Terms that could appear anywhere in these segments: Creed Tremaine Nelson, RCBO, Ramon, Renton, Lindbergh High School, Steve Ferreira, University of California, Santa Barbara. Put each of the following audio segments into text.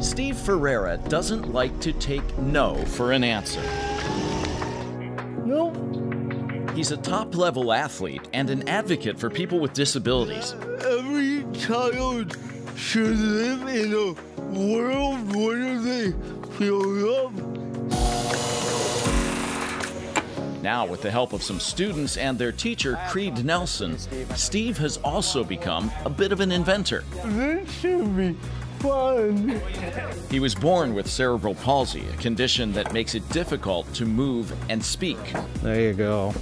Steve Ferreira doesn't like to take no for an answer. No. He's a top-level athlete and an advocate for people with disabilities. Every child should live in a world where they feel love. Now, with the help of some students and their teacher, Creed Nelson, Steve has also become a bit of an inventor. This should be fun. He was born with cerebral palsy, a condition that makes it difficult to move and speak. There you go.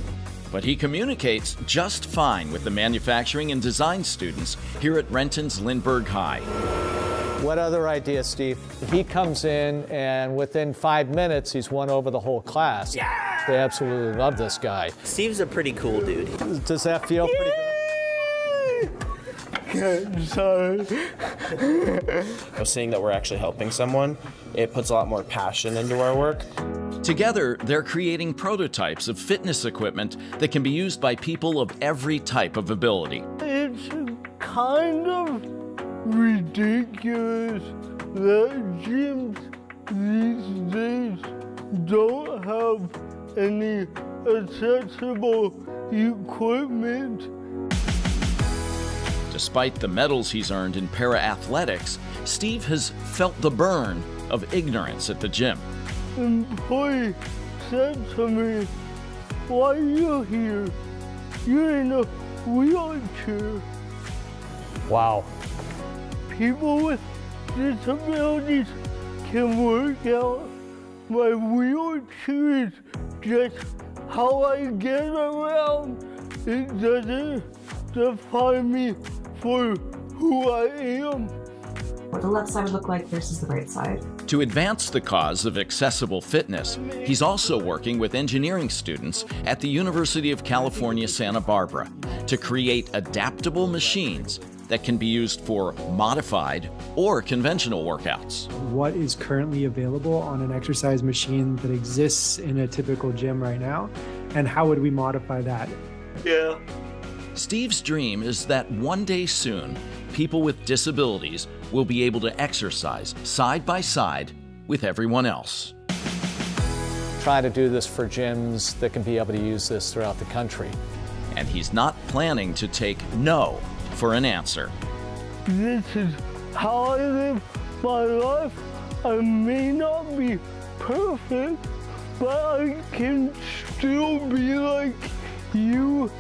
But he communicates just fine with the manufacturing and design students here at Renton's Lindbergh High. What other idea, Steve? He comes in and within 5 minutes, he's won over the whole class. Yeah! They absolutely love this guy. Steve's a pretty cool dude. Does that feel pretty good? Sorry. Seeing that we're actually helping someone, it puts a lot more passion into our work. Together, they're creating prototypes of fitness equipment that can be used by people of every type of ability. It's kind of ridiculous that gyms these days don't have any accessible equipment. Despite the medals he's earned in para-athletics, Steve has felt the burn of ignorance at the gym. An employee said to me, "Why are you here? You're in a wheelchair." Wow. People with disabilities can work out. My wheelchair is just how I get around. It doesn't define me for who I am. What the left side look like versus the right side. To advance the cause of accessible fitness, he's also working with engineering students at the University of California, Santa Barbara to create adaptable machines that can be used for modified or conventional workouts. What is currently available on an exercise machine that exists in a typical gym right now, and how would we modify that? Yeah. Steve's dream is that one day soon, people with disabilities will be able to exercise side by side with everyone else. Try to do this for gyms that can be able to use this throughout the country. And he's not planning to take no for an answer. This is how I live my life. I may not be perfect, but I can still be like you.